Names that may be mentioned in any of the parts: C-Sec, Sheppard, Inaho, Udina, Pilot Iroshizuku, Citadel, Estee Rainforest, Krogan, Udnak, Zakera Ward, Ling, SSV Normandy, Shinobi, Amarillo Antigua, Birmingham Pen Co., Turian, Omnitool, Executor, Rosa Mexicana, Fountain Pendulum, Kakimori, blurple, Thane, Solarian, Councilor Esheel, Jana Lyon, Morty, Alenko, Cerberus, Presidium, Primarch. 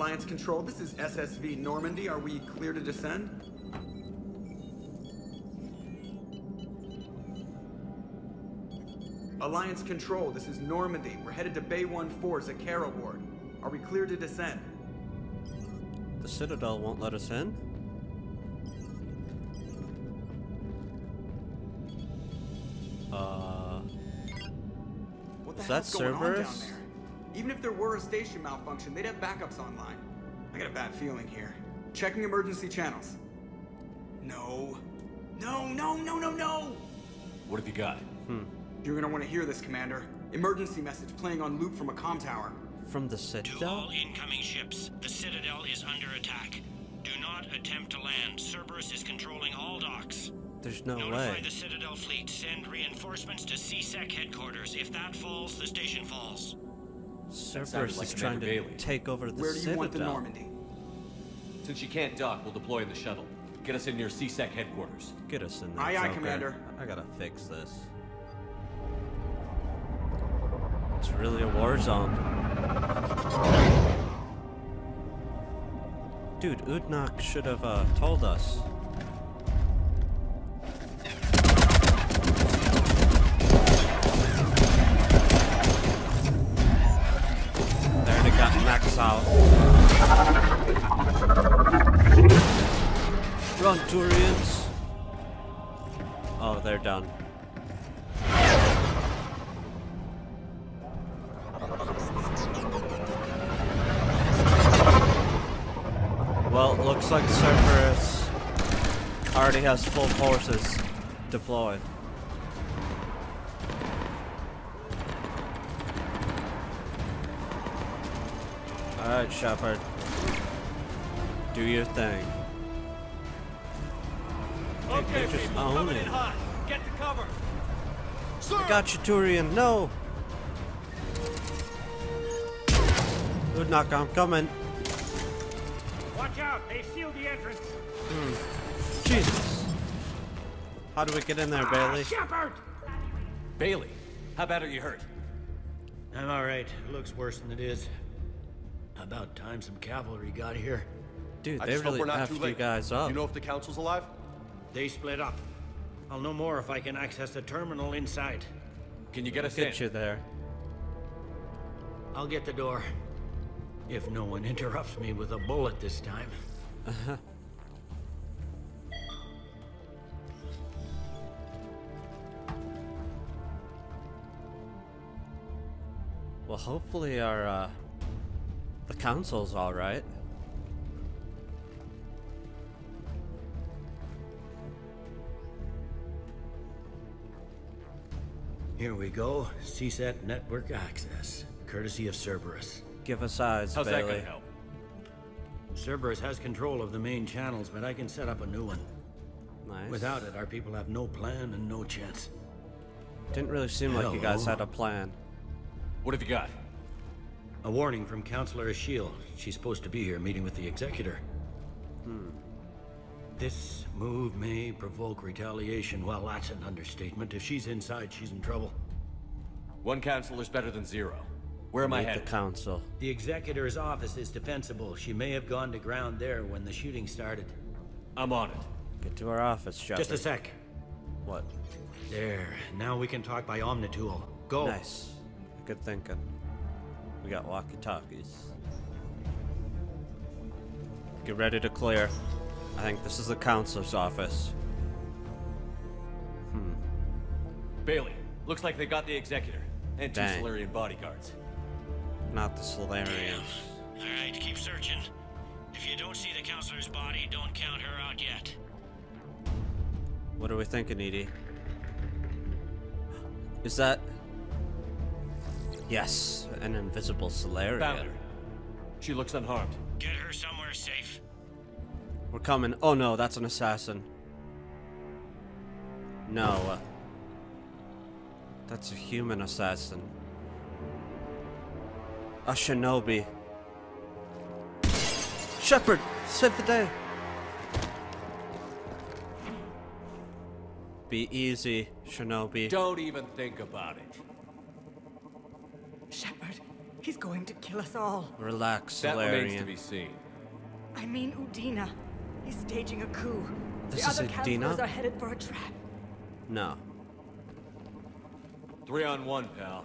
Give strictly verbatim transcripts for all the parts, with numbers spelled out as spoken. Alliance Control, this is S S V Normandy. Are we clear to descend? Alliance Control, this is Normandy. We're headed to Bay one four, Zakera Ward. Are we clear to descend? The Citadel won't let us in. Uh... What the hell's going on down there? Even if there were a station malfunction, they'd have backups online. I got a bad feeling here. Checking emergency channels. No. No, no, no, no, no! What have you got? Hmm. You're gonna want to hear this, Commander. Emergency message playing on loop from a comm tower. From the Citadel? To all incoming ships, the Citadel is under attack. Do not attempt to land. Cerberus is controlling all docks. There's no Notify way. Notify the Citadel fleet. Send reinforcements to C-Sec headquarters. If that falls, the station falls. Cerberus like is trying to Bailey. take over the Where do you Citadel. Want the Normandy? Since you can't dock, we'll deploy the shuttle. Get us in near C-Sec headquarters. Get us in there, Aye, aye, Commander. I gotta fix this. It's really a war zone. Dude, Udnak should have uh, told us. There they got Max out. Run, Turians! Oh, they're done. Well, looks like Cerberus already has full forces deployed. Alright, Sheppard. Do your thing. Okay, just people, coming in hot. Get to cover. Sir. I got you, Turian. No! Udnak, I'm coming. Watch out! They've sealed the entrance! Hmm. Jesus! How do we get in there, ah, Bailey? Sheppard! Bailey, how bad are you hurt? I'm alright. It looks worse than it is. About time some cavalry got here. Dude, they really effed you guys up. You know if the council's alive? They split up. I'll know more if I can access the terminal inside. Can you get us in? I'll get you there. I'll get the door. If no one interrupts me with a bullet this time. Uh-huh. Well, hopefully our, uh, the council's all right. Here we go, C SAT network access, courtesy of Cerberus. Give us eyes, How's Bailey. That gonna help? Cerberus has control of the main channels, but I can set up a new one. Nice. Without it, our people have no plan and no chance. Didn't really seem Hello. like you guys had a plan. What have you got? A warning from Councilor Esheel. She's supposed to be here meeting with the Executor. Hmm. This move may provoke retaliation. Well, that's an understatement. If she's inside, she's in trouble. One counselor's better than zero. Where am I headed? The council. The Executor's office is defensible. She may have gone to ground there when the shooting started. I'm on it. Get to our office, Sheppard. Just a sec. What? There. Now we can talk by Omnitool. Go. Nice. Good thinking. We got walkie-talkies. Get ready to clear. I think this is the councilor's office. Hmm. Bailey, looks like they got the Executor and two Dang. Solarian bodyguards. Not the Solarians. Alright, keep searching. If you don't see the counselor's body, don't count her out yet. What are we thinking, Edie? Is that... Yes, an invisible Solarian. Found her. She looks unharmed. Get her somewhere safe. We're coming. Oh no, that's an assassin. No. Uh, that's a human assassin. A Shinobi. Sheppard, save the day. Be easy, Shinobi. Don't even think about it. Sheppard, He's going to kill us all. Relax, Solarian. That remains to be seen. I mean Udina. He's staging a coup. This the is other Udina? Are headed for a trap. No. Three on one, pal.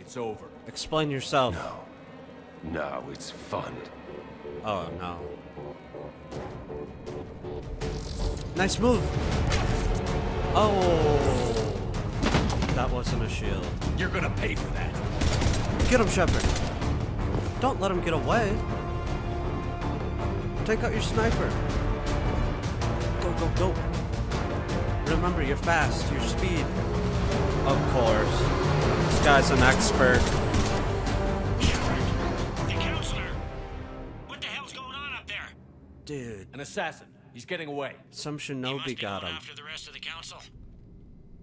It's over. Explain yourself. No. No, it's fun. Oh, no. Nice move! Oh! That wasn't a shield. You're gonna pay for that! Get him, Sheppard! Don't let him get away! Take out your sniper! Go, go, go! Remember, you're fast, your speed. Of course. This guy's an expert. The counselor! What the hell's going on up there? Dude. An assassin. He's getting away. Some Shinobi got him. After the rest of the council.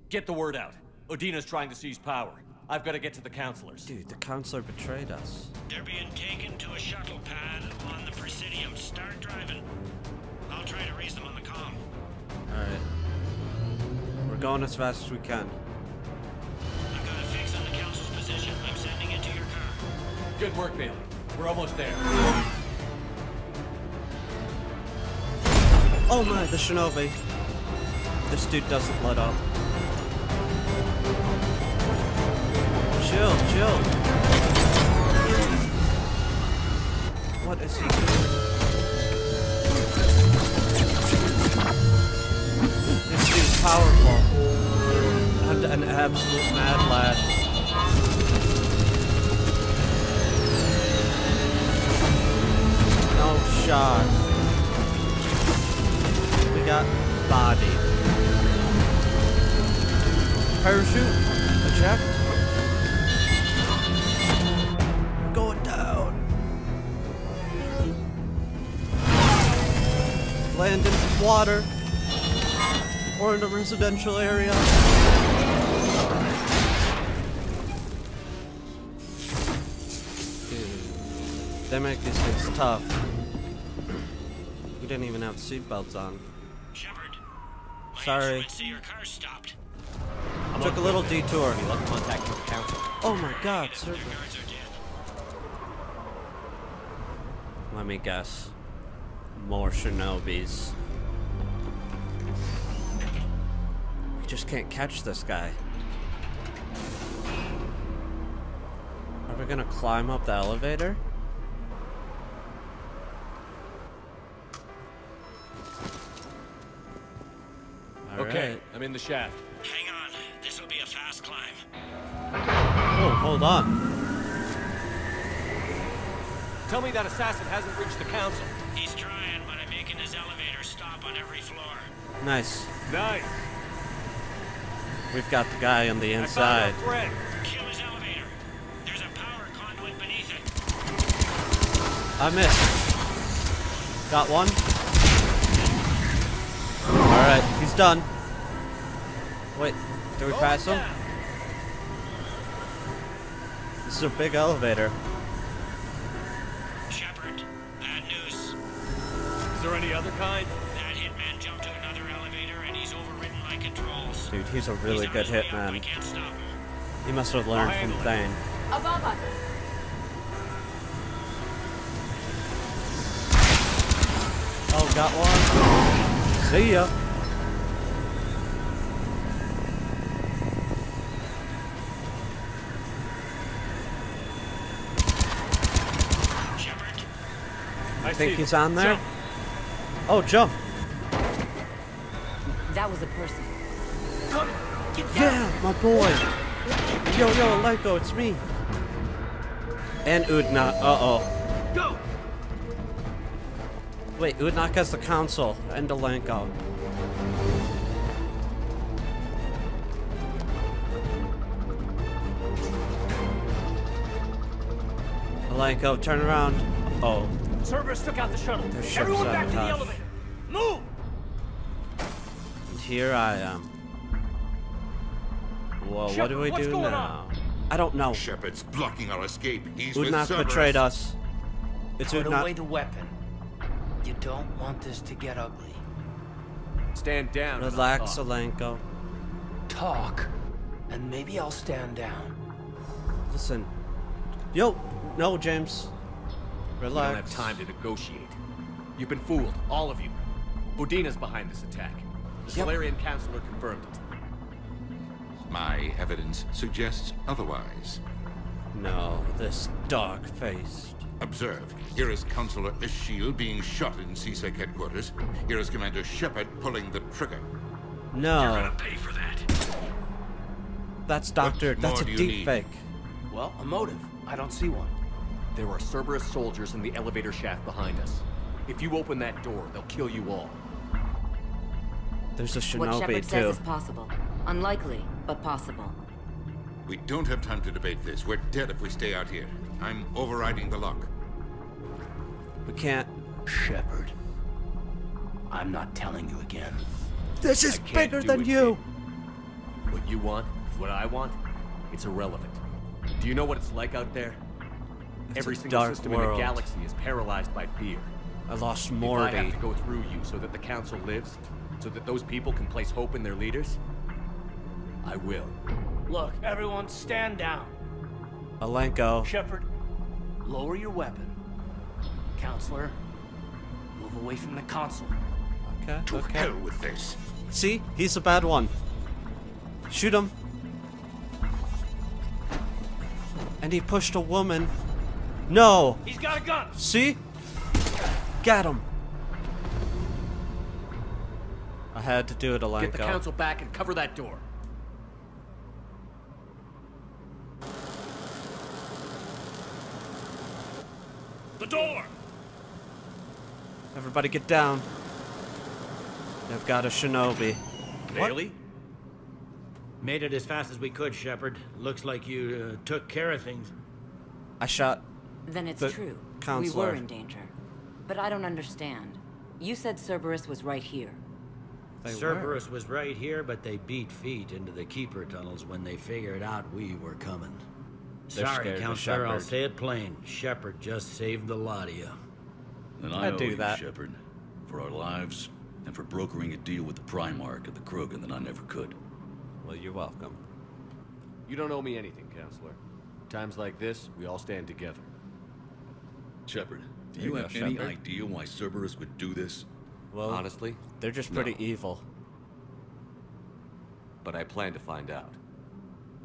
Get the word out. Udina's trying to seize power. I've got to get to the counselors. Dude, the counselor betrayed us. They're being taken to a shuttle pad on the Presidium. Start driving. I'll try to raise them on the comm. Alright. We're going as fast as we can. I've got a fix on the council's position. I'm sending it to your car. Good work, Bailey. We're almost there. Oh my, the Shinobi. This dude doesn't let up. Chill, chill. What is he doing? This dude's powerful. And an absolute mad lad. No shot. Got body. Parachute. Eject. Going down. Land in water. Or in a residential area. Dude, they make these things tough. We didn't even have seatbelts on. Sheppard, my Sorry. Your car stopped. I took a little detour. You lost contact with the council. Oh my God, sir. Let me guess. More Shinobis. We just can't catch this guy. Are we gonna climb up the elevator? Okay, right. I'm in the shaft. Hang on, this will be a fast climb. Oh, hold on. Tell me that assassin hasn't reached the council. He's trying, but I'm making his elevator stop on every floor. Nice. Nice. We've got the guy on the inside. I found a kill his elevator. There's a power conduit beneath it. I missed. Got one. Alright, he's done. Wait, do we pass him? This is a big elevator. Sheppard, bad news. Is there any other kind? That hitman jumped to another elevator and he's overridden my controls. Dude, he's a really good hitman. He must have learned from Thane. Above us. Oh, got one. See ya. I think he's on there. Jump. Oh, jump! That was a person. Come, get down. Yeah, my boy. Yo, yo, Alenko, it's me. And Udina. Uh oh. Go. Wait, Udina has the council and Alenko. Alenko, turn around. Uh oh. Cerberus took out the shuttle. Everyone back to the elevator. Move! And here I am. Whoa, Sheppard, what do we do now? On? I don't know. Sheppard's blocking our escape. He's with Cerberus. Udina betrayed us. It's Udina. Put away the weapon. You don't want this to get ugly. Stand down. Relax, Alenko. Talk, and maybe I'll stand down. Listen, Yo, no, James. Relax. We don't have time to negotiate. You've been fooled, all of you. Udina's behind this attack. The yep. Solarian Councilor confirmed it. My evidence suggests otherwise. No, this dark-faced. Observe. Here is Councilor Esheel being shot in C-Sec headquarters. Here is Commander Sheppard pulling the trigger. No. You're gonna pay for that. That's doctor. What that's a deep fake. Well, a motive. I don't see one. There are Cerberus soldiers in the elevator shaft behind us. If you open that door, they'll kill you all. There's a Shinobi, what Sheppard says is possible. Unlikely, but possible. We don't have time to debate this. We're dead if we stay out here. I'm overriding the lock. We can't. Sheppard, I'm not telling you again. This is bigger than you. Big. What you want, what I want, it's irrelevant. Do you know what it's like out there? It's Every single system world. in the galaxy is paralyzed by fear. I lost Morty. If I have to go through you so that the council lives, so that those people can place hope in their leaders, I will. Look, everyone stand down. Alenko. Sheppard, lower your weapon. Counselor, move away from the console. Okay, to okay. hell with this. See? He's a bad one. Shoot him. And he pushed a woman. No! He's got a gun! See? Got him. I had to do it, Alenko. Get the council back and cover that door. The door! Everybody get down. They've got a Shinobi. Bailey? What? Made it as fast as we could, Sheppard. Looks like you uh, took care of things. I shot. Then it's the true. Counselor. We were in danger. But I don't understand. You said Cerberus was right here. They Cerberus were. was right here, but they beat feet into the keeper tunnels when they figured out we were coming. They're Sorry, Counselor, I'll say it plain. Sheppard just saved the lot of you. And I, I owe do you, that. Sheppard, for our lives and for brokering a deal with the Primarch of the Krogan that I never could. Well, you're welcome. You don't owe me anything, Counselor. Times like this, we all stand together. Sheppard, do you, you have go, any Sheppard? idea why Cerberus would do this? Well, honestly, they're just pretty no. evil. But I plan to find out.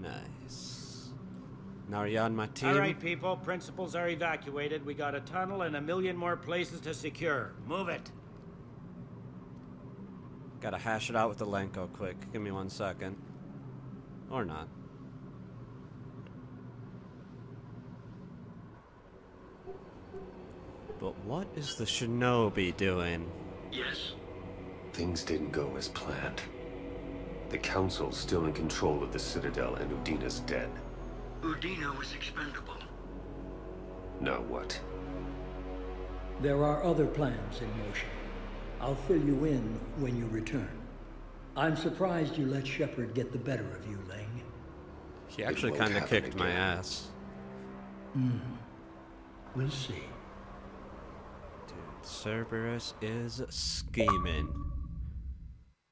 Nice. Now are you on my team? All right, people. Principals are evacuated. We got a tunnel and a million more places to secure. Move it. Gotta hash it out with Alenko quick. Give me one second. Or not. But what is the Shinobi doing? Yes? Things didn't go as planned. The Council's still in control of the Citadel and Udina's dead. Udina was expendable. Now what? There are other plans in motion. I'll fill you in when you return. I'm surprised you let Sheppard get the better of you, Ling. He actually kind of kicked my ass. Hmm. We'll see. Dude, Cerberus is scheming.